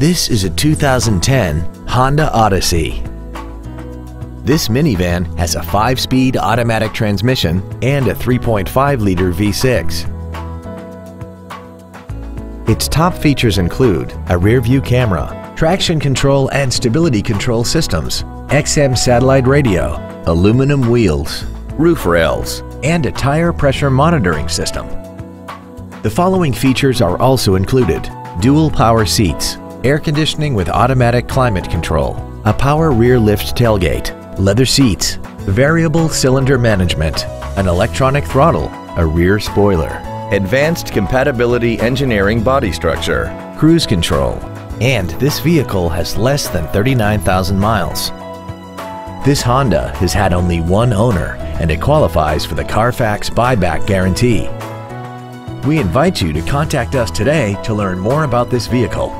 This is a 2010 Honda Odyssey. This minivan has a 5-speed automatic transmission and a 3.5-liter V6. Its top features include a rear-view camera, traction control and stability control systems, XM satellite radio, aluminum wheels, roof rails, and a tire pressure monitoring system. The following features are also included: dual power seats, air conditioning with automatic climate control, a power rear lift tailgate, leather seats, variable cylinder management, an electronic throttle, a rear spoiler, advanced compatibility engineering body structure, cruise control, and this vehicle has less than 39,000 miles. This Honda has had only one owner and it qualifies for the Carfax buyback guarantee. We invite you to contact us today to learn more about this vehicle.